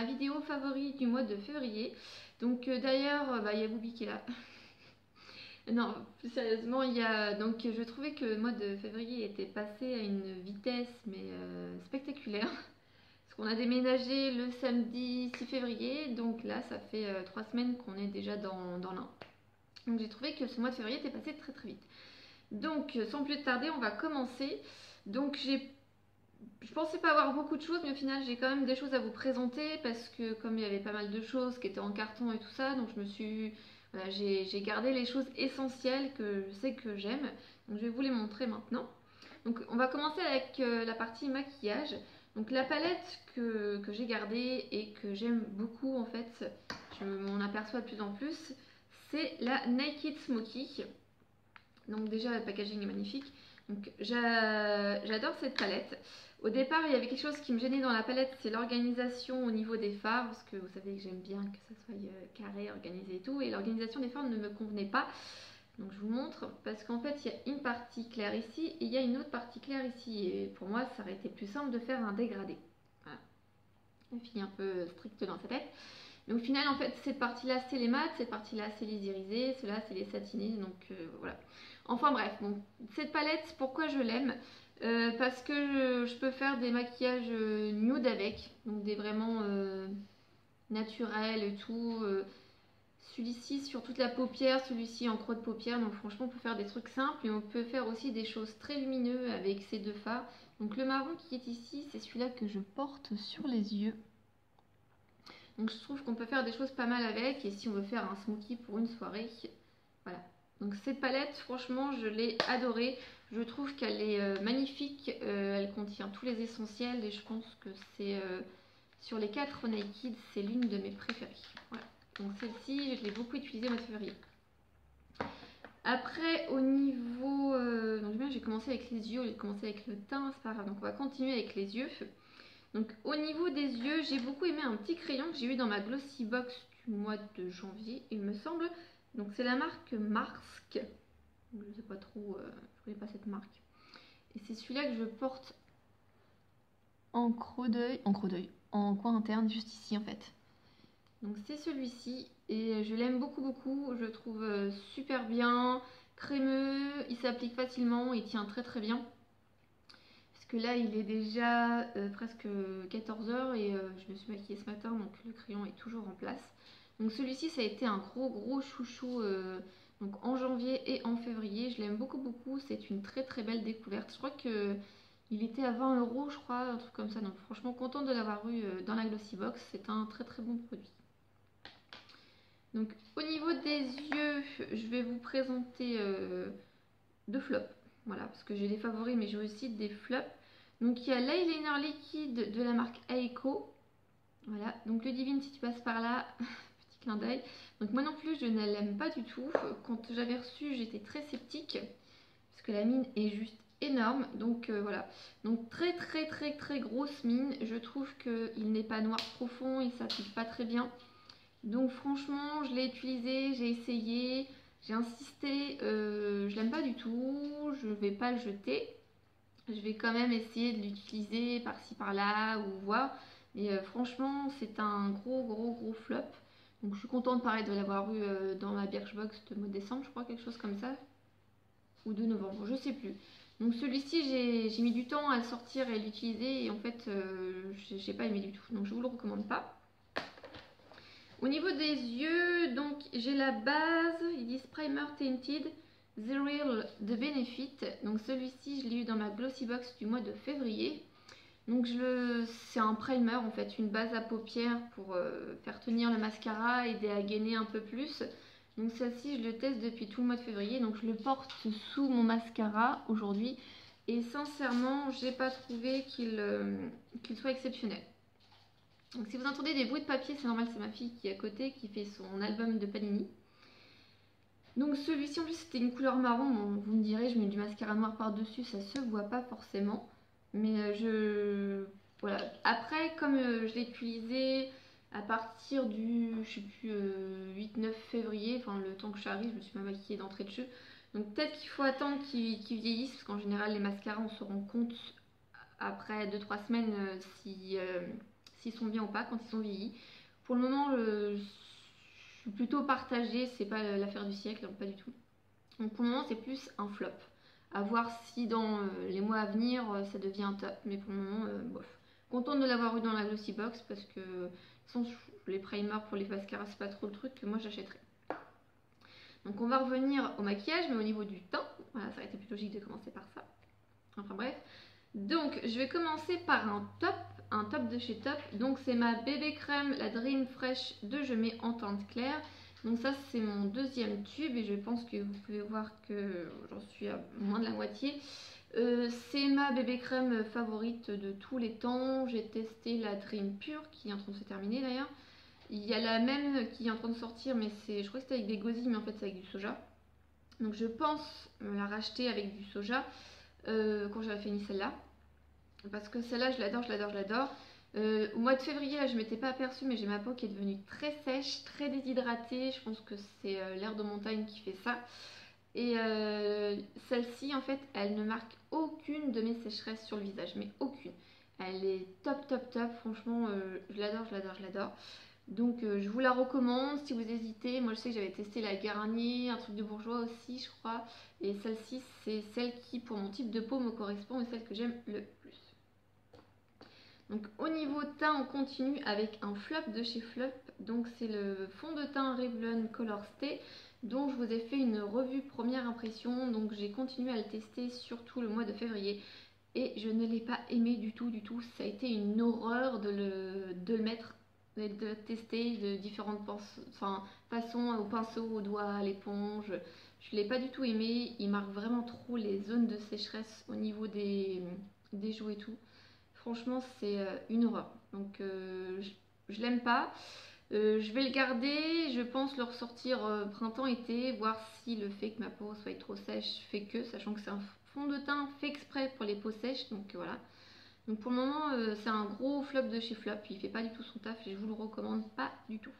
ma vidéo favorite du mois de février. Donc d'ailleurs, il y a Boubi qui est là. Non, sérieusement, il y a... Donc je trouvais que le mois de février était passé à une vitesse mais spectaculaire. Parce qu'on a déménagé le samedi 6 février, donc là ça fait 3 semaines qu'on est déjà dans l'un. Donc j'ai trouvé que ce mois de février était passé très très vite. Donc sans plus tarder, on va commencer. Donc je pensais pas avoir beaucoup de choses, mais au final j'ai quand même des choses à vous présenter parce que comme il y avait pas mal de choses qui étaient en carton et tout ça, donc je me suis... Voilà, j'ai gardé les choses essentielles que je sais que j'aime. Donc je vais vous les montrer maintenant. Donc on va commencer avec la partie maquillage. Donc la palette que j'ai gardée et que j'aime beaucoup en fait, je m'en aperçois de plus en plus, c'est la Naked Smokey. Donc déjà le packaging est magnifique. Donc j'adore cette palette. Au départ il y avait quelque chose qui me gênait dans la palette, c'est l'organisation au niveau des fards, parce que vous savez que j'aime bien que ça soit carré, organisé et tout, et l'organisation des fards ne me convenait pas. Donc je vous montre, parce qu'en fait il y a une partie claire ici et il y a une autre partie claire ici, et pour moi ça aurait été plus simple de faire un dégradé. Voilà. Une fille un peu stricte dans sa tête. Mais au final en fait cette partie là c'est les mates, cette partie là c'est les irisés, cela c'est les satinés, donc voilà. Enfin bref, donc, cette palette pourquoi je l'aime? Parce que je peux faire des maquillages nude avec, donc des vraiment naturels et tout. Celui-ci sur toute la paupière, celui-ci en creux de paupière, donc franchement on peut faire des trucs simples et on peut faire aussi des choses très lumineuses avec ces deux fards. Donc le marron qui est ici, c'est celui-là que je porte sur les yeux. Donc je trouve qu'on peut faire des choses pas mal avec, et si on veut faire un smokey pour une soirée, voilà. Donc cette palette, franchement, je l'ai adorée. Je trouve qu'elle est magnifique, elle contient tous les essentiels et je pense que c'est sur les 4 Naked, c'est l'une de mes préférées. Voilà. Donc celle-ci, je l'ai beaucoup utilisée au mois de février. Après, au niveau... donc j'ai commencé avec les yeux, j'ai commencé avec le teint, c'est pas grave. Donc on va continuer avec les yeux. Donc au niveau des yeux, j'ai beaucoup aimé un petit crayon que j'ai eu dans ma Glossy Box du mois de janvier, il me semble. Donc c'est la marque Marsque. Je ne sais pas trop, je connais pas cette marque. Et c'est celui-là que je porte en creux d'œil, en coin interne, juste ici en fait. Donc c'est celui-ci et je l'aime beaucoup beaucoup, je le trouve super bien, crémeux, il s'applique facilement, il tient très très bien. Parce que là il est déjà presque 14 h et je me suis maquillée ce matin, donc le crayon est toujours en place. Donc celui-ci ça a été un gros chouchou. Donc en janvier et en février, je l'aime beaucoup, c'est une très très belle découverte. Je crois qu'il était à 20 €, je crois, un truc comme ça. Donc franchement contente de l'avoir eu dans la Glossy Box, c'est un très très bon produit. Donc au niveau des yeux, je vais vous présenter deux flops. Voilà, parce que j'ai des favoris mais j'ai aussi des flops. Donc il y a l'eyeliner liquide de la marque Eyeko. Voilà, donc le Divine si tu passes par là... clin d'œil. Donc moi non plus je ne l'aime pas du tout. Quand j'avais reçu j'étais très sceptique parce que la mine est juste énorme. Donc voilà. Donc très grosse mine. Je trouve qu'il n'est pas noir profond, il s'applique pas très bien. Donc franchement je l'ai utilisé, j'ai essayé, j'ai insisté, je l'aime pas du tout, je vais pas le jeter. Je vais quand même essayer de l'utiliser par-ci par-là ou voir. Mais franchement c'est un gros flop. Donc je suis contente pareil de l'avoir eu dans ma Birchbox de mois de décembre, je crois, quelque chose comme ça. Ou de novembre, je sais plus. Donc celui-ci, j'ai mis du temps à le sortir et l'utiliser. Et en fait, j'ai pas aimé du tout. Donc je vous le recommande pas. Au niveau des yeux, donc j'ai la base. Ils disent Primer Tinted The Real de Benefit. Donc celui-ci, je l'ai eu dans ma Glossy Box du mois de février. Donc c'est un primer en fait, une base à paupières pour faire tenir le mascara, aider à gainer un peu plus. Donc celle-ci je le teste depuis tout le mois de février, donc je le porte sous mon mascara aujourd'hui. Et sincèrement j'ai pas trouvé qu'il soit exceptionnel. Donc si vous entendez des bruits de papier, c'est normal, c'est ma fille qui est à côté qui fait son album de Panini. Donc celui-ci en plus c'était une couleur marron, bon, vous me direz je mets du mascara noir par dessus, ça se voit pas forcément. Mais je... Voilà. Après, comme je l'ai utilisé à partir du, je sais plus, 8-9 février, enfin le temps que je suis arrivée, je me suis pas maquillée d'entrée de jeu. Donc peut-être qu'il faut attendre qu'ils vieillissent, parce qu'en général les mascaras on se rend compte après 2-3 semaines si s'ils sont bien ou pas, quand ils sont vieillis. Pour le moment, je suis plutôt partagée, c'est pas l'affaire du siècle, donc pas du tout. Donc pour le moment, c'est plus un flop. À voir si dans les mois à venir, ça devient un top, mais pour le moment, bof. Contente de l'avoir eu dans la Glossy Box parce que les primers pour les mascaras, c'est pas trop le truc que moi j'achèterais. Donc on va revenir au maquillage, mais au niveau du teint, voilà, ça aurait été plus logique de commencer par ça. Enfin bref. Donc je vais commencer par un top de chez Top. Donc c'est ma bébé crème, la Dream Fresh de Je mets en teinte claire. Donc ça c'est mon deuxième tube et je pense que vous pouvez voir que j'en suis à moins de la moitié. C'est ma bébé crème favorite de tous les temps. J'ai testé la Dream Pure qui est en train de se terminer d'ailleurs. Il y a la même qui est en train de sortir, mais je crois que c'était avec des gosies, mais en fait c'est avec du soja. Donc je pense me la racheter avec du soja quand j'avais fini celle-là. Parce que celle-là je l'adore, je l'adore, je l'adore. Au mois de février là, je m'étais pas aperçue, mais j'ai ma peau qui est devenue très sèche, très déshydratée. Je pense que c'est l'air de montagne qui fait ça. Et celle-ci en fait elle ne marque aucune de mes sécheresses sur le visage, mais aucune. Elle est top top top, franchement je l'adore, je l'adore, je l'adore. Donc je vous la recommande si vous hésitez. Moi je sais que j'avais testé la Garnier, un truc de bourgeois aussi je crois. Et celle-ci c'est celle qui pour mon type de peau me correspond et celle que j'aime le plus. Donc au niveau teint on continue avec un flop de chez Flop. Donc c'est le fond de teint Revlon Color Stay, dont je vous ai fait une revue première impression. Donc j'ai continué à le tester surtout le mois de février et je ne l'ai pas aimé du tout du tout. Ça a été une horreur de le mettre, de le tester de différentes façons, au pinceau, au doigt, à l'éponge. Je ne l'ai pas du tout aimé, il marque vraiment trop les zones de sécheresse au niveau des joues et tout. Franchement c'est une horreur, donc je l'aime pas. Je vais le garder, je pense le ressortir printemps-été, voir si le fait que ma peau soit trop sèche fait que, sachant que c'est un fond de teint fait exprès pour les peaux sèches, donc voilà. Donc pour le moment c'est un gros flop de chez Flop, il fait pas du tout son taf et je vous le recommande pas du tout.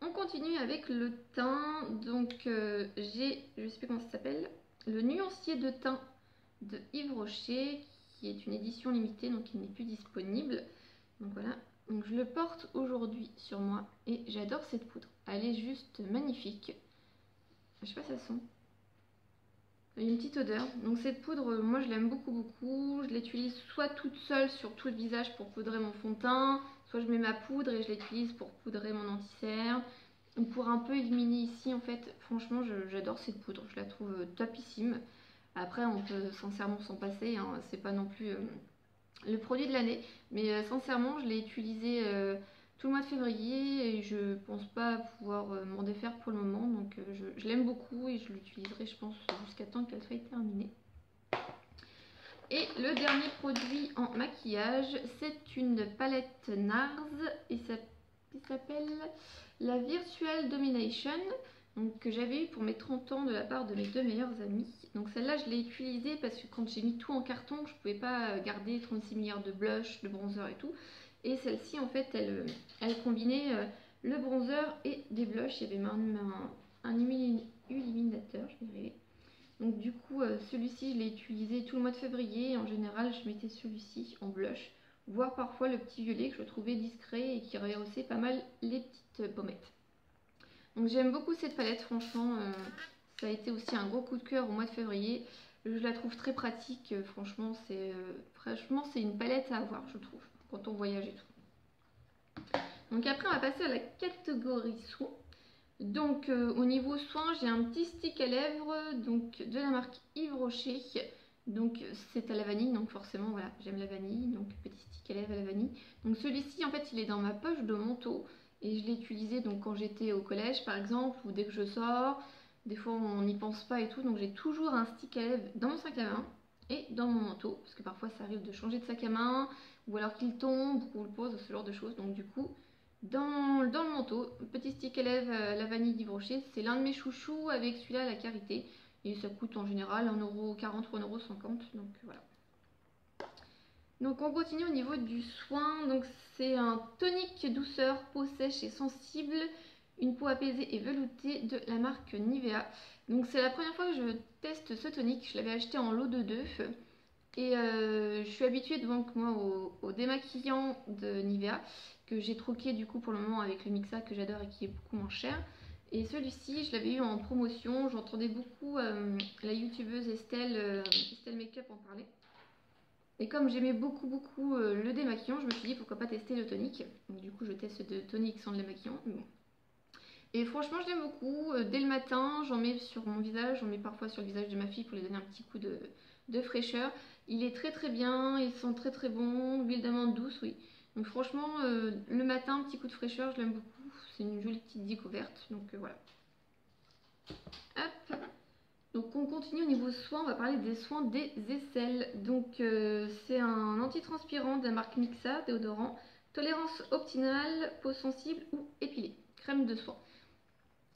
On continue avec le teint, donc j'ai, je sais plus comment ça s'appelle, le nuancier de teint de Yves Rocher, qui est une édition limitée, donc il n'est plus disponible, donc voilà. Donc je le porte aujourd'hui sur moi et j'adore cette poudre. Elle est juste magnifique. Je sais pas si ça sent. Il y a une petite odeur. Donc cette poudre, moi je l'aime beaucoup beaucoup. Je l'utilise soit toute seule sur tout le visage pour poudrer mon fond de teint, soit je mets ma poudre et je l'utilise pour poudrer mon anti-cerne, ou pour un peu éliminer ici en fait. Franchement j'adore cette poudre, je la trouve topissime. Après on peut sincèrement s'en passer, hein. C'est pas non plus... le produit de l'année, mais sincèrement je l'ai utilisé tout le mois de février et je pense pas pouvoir m'en défaire pour le moment, donc je l'aime beaucoup et je l'utiliserai je pense jusqu'à temps qu'elle soit terminée. Et le dernier produit en maquillage, c'est une palette NARS et ça s'appelle la Virtual Domination, donc que j'avais eu pour mes 30 ans de la part de mes deux meilleurs amis. Donc celle-là je l'ai utilisée parce que quand j'ai mis tout en carton, je pouvais pas garder 36 milliards de blush, de bronzer et tout. Et celle-ci en fait elle combinait le bronzer et des blushs. Il y avait même un illuminateur, je vais y arriver. Donc du coup celui-ci je l'ai utilisé tout le mois de février. En général je mettais celui-ci en blush, voire parfois le petit violet que je trouvais discret et qui rehaussait pas mal les petites pommettes. Donc j'aime beaucoup cette palette, franchement ça a été aussi un gros coup de cœur au mois de février. Je la trouve très pratique, franchement c'est une palette à avoir je trouve, quand on voyage et tout. Donc après on va passer à la catégorie soins. Donc au niveau soins j'ai un petit stick à lèvres donc, de la marque Yves Rocher. Donc c'est à la vanille, donc forcément voilà, j'aime la vanille, donc petit stick à lèvres à la vanille. Donc celui-ci en fait il est dans ma poche de manteau. Et je l'ai utilisé donc quand j'étais au collège par exemple, ou dès que je sors, des fois on n'y pense pas et tout. Donc j'ai toujours un stick à lèvres dans mon sac à main et dans mon manteau. Parce que parfois ça arrive de changer de sac à main, ou alors qu'il tombe, qu'on le pose, ce genre de choses. Donc du coup, dans le manteau, petit stick à lèvres la vanille d'Yves Rocher. C'est l'un de mes chouchous avec celui-là, la karité. Et ça coûte en général 1,40 € ou 1,50 €. Donc voilà. Donc on continue au niveau du soin, donc c'est un tonique douceur, peau sèche et sensible, une peau apaisée et veloutée de la marque Nivea. Donc c'est la première fois que je teste ce tonique, je l'avais acheté en lot de 2 Et je suis habituée donc moi au démaquillant de Nivea, que j'ai troqué du coup pour le moment avec le Mixa que j'adore et qui est beaucoup moins cher. Et celui-ci je l'avais eu en promotion, j'entendais beaucoup la youtubeuse Estelle Makeup en parler. Et comme j'aimais beaucoup le démaquillant, je me suis dit pourquoi pas tester le tonique. Donc du coup je teste le tonique sans le démaquillant. Bon. Et franchement je l'aime beaucoup, dès le matin j'en mets sur mon visage, j'en mets parfois sur le visage de ma fille pour lui donner un petit coup de fraîcheur. Il est très bien, il sent très bon, l'huile d'amande douce oui. Donc franchement le matin un petit coup de fraîcheur, je l'aime beaucoup, c'est une jolie petite découverte donc voilà. Hop. Donc on continue au niveau soins, on va parler des soins des aisselles. Donc c'est un antitranspirant de la marque Mixa, déodorant, tolérance optimale, peau sensible ou épilée, crème de soin.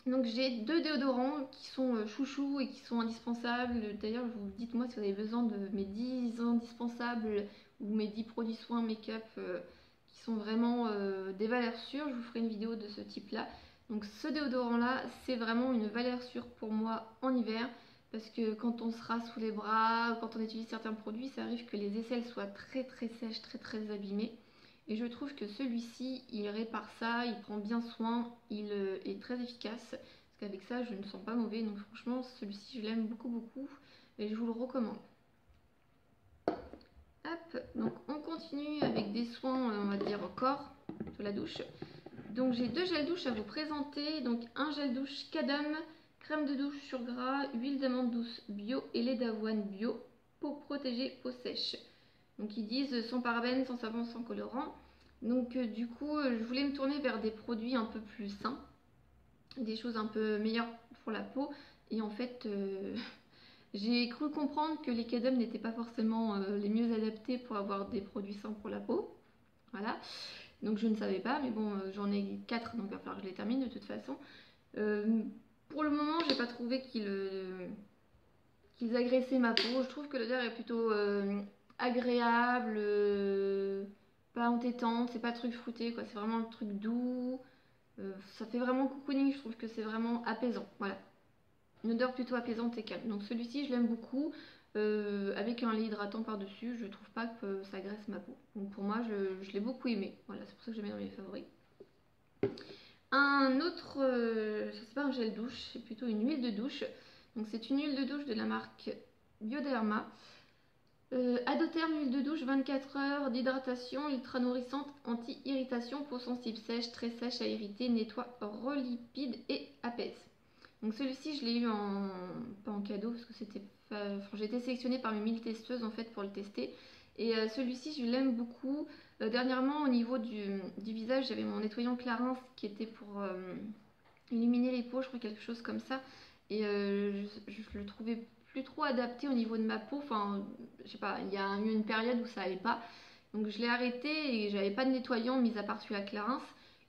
Donc j'ai deux déodorants qui sont chouchous et qui sont indispensables. D'ailleurs vous dites-moi si vous avez besoin de mes 10 indispensables ou mes 10 produits soins make-up qui sont vraiment des valeurs sûres. Je vous ferai une vidéo de ce type là. Donc ce déodorant là c'est vraiment une valeur sûre pour moi en hiver. Parce que quand on se rase sous les bras, quand on utilise certains produits, ça arrive que les aisselles soient très sèches, très abîmées. Et je trouve que celui-ci, il répare ça, il prend bien soin, il est très efficace. Parce qu'avec ça, je ne sens pas mauvais. Donc franchement, celui-ci, je l'aime beaucoup. Et je vous le recommande. Hop, donc on continue avec des soins, on va dire, corps, de la douche. Donc j'ai deux gels douche à vous présenter. Donc un gel douche Cadum, crème de douche sur gras, huile d'amande douce bio et lait d'avoine bio, peau protégée, peau sèche. Donc ils disent sans parabènes, sans savon, sans colorant. Donc du coup je voulais me tourner vers des produits un peu plus sains, des choses un peu meilleures pour la peau. Et en fait j'ai cru comprendre que les Cadum n'étaient pas forcément les mieux adaptés pour avoir des produits sains pour la peau. Voilà, donc je ne savais pas, mais bon j'en ai 4 donc il va falloir que je les termine de toute façon. Pour le moment j'ai pas trouvé qu'ils agressaient ma peau. Je trouve que l'odeur est plutôt... agréable, pas entêtante, c'est pas truc fruité quoi, c'est vraiment le truc doux, ça fait vraiment cocooning, je trouve que c'est vraiment apaisant, voilà, une odeur plutôt apaisante et calme. Donc celui-ci je l'aime beaucoup, avec un lait hydratant par dessus, je trouve pas que ça agresse ma peau, donc pour moi je l'ai beaucoup aimé, voilà, c'est pour ça que je le mets dans mes favoris. Un autre, c'est pas un gel douche, c'est plutôt une huile de douche, donc c'est une huile de douche de la marque Bioderma. Atoderm, huile de douche 24 heures d'hydratation, ultra nourrissante, anti-irritation, peau sensible sèche, très sèche à irriter, nettoie, relipide et apaise. Donc celui-ci je l'ai eu en... pas en cadeau parce que c'était... Enfin, j'ai été sélectionnée parmi 1000 testeuses en fait pour le tester. Et celui-ci je l'aime beaucoup. Dernièrement au niveau du visage j'avais mon nettoyant Clarins qui était pour illuminer les peaux, je crois quelque chose comme ça. Et je le trouvais trop adapté au niveau de ma peau, enfin je sais pas, il y a eu une période où ça allait pas, donc je l'ai arrêté et j'avais pas de nettoyant mis à part celui à Clarins,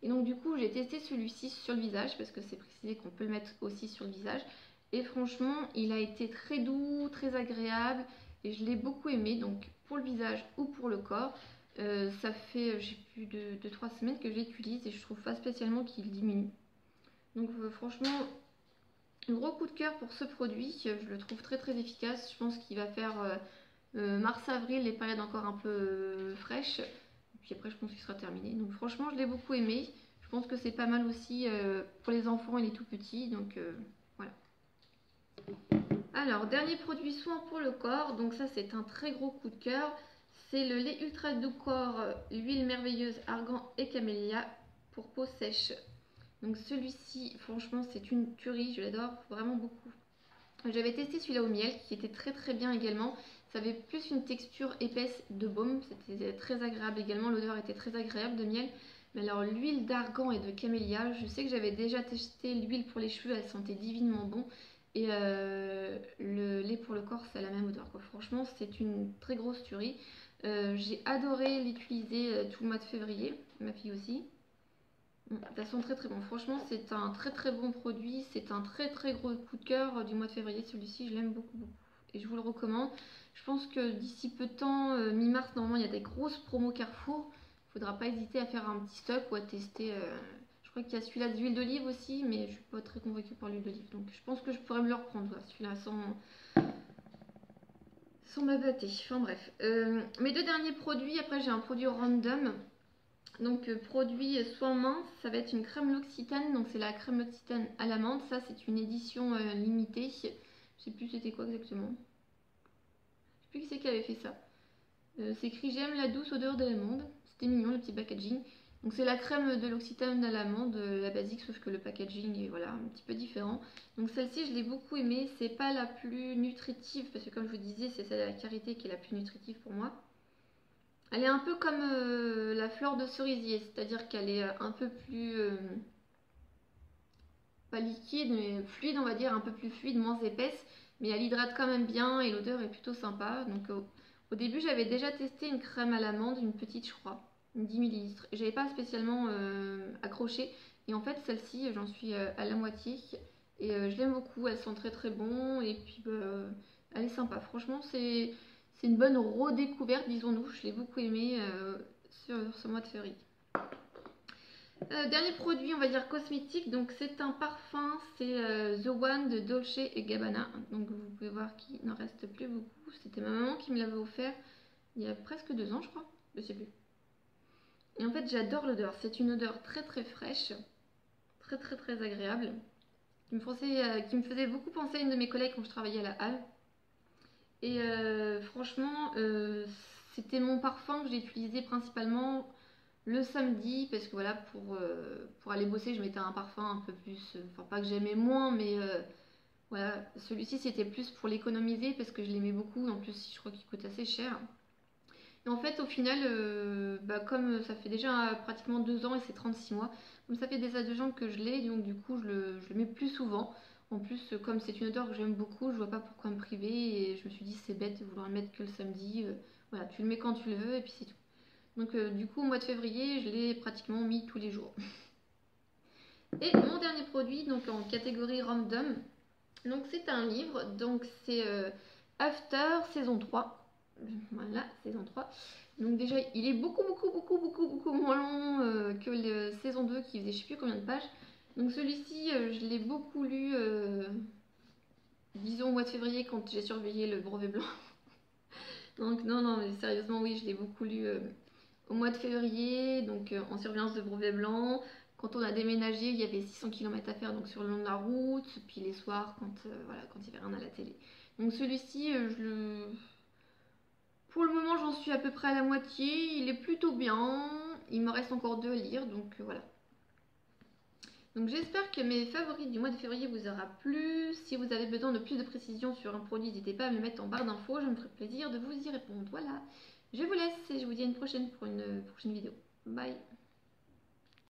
et donc du coup j'ai testé celui-ci sur le visage parce que c'est précisé qu'on peut le mettre aussi sur le visage, et franchement il a été très doux, très agréable et je l'ai beaucoup aimé, donc pour le visage ou pour le corps. Ça fait j'ai plus de 2-3 semaines que je l'utilise et je trouve pas spécialement qu'il diminue, donc franchement un gros coup de cœur pour ce produit, je le trouve très efficace, je pense qu'il va faire mars-avril, les périodes encore un peu fraîches, et puis après je pense qu'il sera terminé, donc franchement je l'ai beaucoup aimé, je pense que c'est pas mal aussi pour les enfants et les tout petits, donc voilà. Alors dernier produit soin pour le corps, donc ça c'est un très gros coup de cœur, c'est le lait ultra doux corps, l'huile merveilleuse argan et camélia pour peau sèche. Donc celui-ci, franchement, c'est une tuerie, je l'adore vraiment beaucoup. J'avais testé celui-là au miel, qui était très bien également. Ça avait plus une texture épaisse de baume, c'était très agréable également, l'odeur était très agréable de miel. Mais alors l'huile d'argan et de camélia, je sais que j'avais déjà testé l'huile pour les cheveux, elle sentait divinement bon. Et le lait pour le corps, ça a la même odeur, quoi. Franchement, c'est une très grosse tuerie. J'ai adoré l'utiliser tout le mois de février, ma fille aussi. De toute façon très bon, franchement c'est un très bon produit, c'est un très gros coup de cœur du mois de février, celui-ci je l'aime beaucoup et je vous le recommande. Je pense que d'ici peu de temps, mi-mars normalement il y a des grosses promos Carrefour, il faudra pas hésiter à faire un petit stock ou à tester, je crois qu'il y a celui-là d'huile d'olive aussi mais je suis pas très convaincue par l'huile d'olive, donc je pense que je pourrais me le reprendre, voilà, celui-là Sans m'abattre, enfin bref. Mes deux derniers produits, après j'ai un produit random. Donc produit soin main, ça va être une crème L'Occitane. Donc c'est la crème L'Occitane à l'amande. Ça c'est une édition limitée. Je sais plus c'était quoi exactement. Je sais plus qui c'est qui avait fait ça. C'est écrit j'aime la douce odeur de l'amande. C'était mignon le petit packaging. Donc c'est la crème de l'Occitane à l'amande, la basique, sauf que le packaging est voilà, un petit peu différent. Donc celle-ci je l'ai beaucoup aimée, c'est pas la plus nutritive, parce que comme je vous disais c'est celle à la karité qui est la plus nutritive pour moi. Elle est un peu comme la fleur de cerisier, c'est-à-dire qu'elle est un peu plus, pas liquide mais fluide on va dire, un peu plus fluide, moins épaisse. Mais elle hydrate quand même bien et l'odeur est plutôt sympa. Donc au début j'avais déjà testé une crème à l'amande, une petite je crois. 10 ml. J'avais pas spécialement accroché et en fait celle-ci j'en suis à la moitié et je l'aime beaucoup, elle sent très très bon et puis elle est sympa, franchement c'est une bonne redécouverte disons-nous, je l'ai beaucoup aimée sur ce mois de février. Dernier produit on va dire cosmétique, donc c'est un parfum, c'est The One de Dolce Gabbana, donc vous pouvez voir qu'il n'en reste plus beaucoup, c'était ma maman qui me l'avait offert il y a presque 2 ans je crois, je sais plus. Et en fait j'adore l'odeur, c'est une odeur très très fraîche, très très très agréable, qui me faisait beaucoup penser à une de mes collègues quand je travaillais à la halle. Et franchement c'était mon parfum que j'ai utilisé principalement le samedi, parce que voilà pour aller bosser je mettais un parfum un peu plus, enfin pas que j'aimais moins mais voilà, celui-ci c'était plus pour l'économiser parce que je l'aimais beaucoup, en plus je crois qu'il coûte assez cher. Et en fait au final, comme ça fait déjà pratiquement 2 ans et c'est 36 mois, comme ça fait déjà 2 ans que je l'ai, donc du coup je le mets plus souvent. En plus comme c'est une odeur que j'aime beaucoup, je vois pas pourquoi me priver et je me suis dit c'est bête de vouloir le mettre que le samedi. Voilà, tu le mets quand tu le veux et puis c'est tout. Donc du coup au mois de février je l'ai pratiquement mis tous les jours. Et mon dernier produit donc en catégorie random, donc c'est un livre, donc c'est After saison 3. Voilà, saison 3. Donc déjà il est beaucoup moins long que la saison 2 qui faisait je sais plus combien de pages. Donc celui-ci je l'ai beaucoup lu disons au mois de février quand j'ai surveillé le brevet blanc. Donc non mais sérieusement oui je l'ai beaucoup lu au mois de février, donc en surveillance de brevet blanc. Quand on a déménagé il y avait 600 km à faire donc sur le long de la route, puis les soirs quand voilà, quand il n'y avait rien à la télé. Donc celui-ci je le... Pour le moment j'en suis à peu près à la moitié, il est plutôt bien, il me reste encore 2 à lire donc voilà. Donc j'espère que mes favoris du mois de février vous aura plu, si vous avez besoin de plus de précision sur un produit n'hésitez pas à me le mettre en barre d'infos, je me ferai plaisir de vous y répondre. Voilà, je vous laisse et je vous dis à une prochaine pour une prochaine vidéo, bye.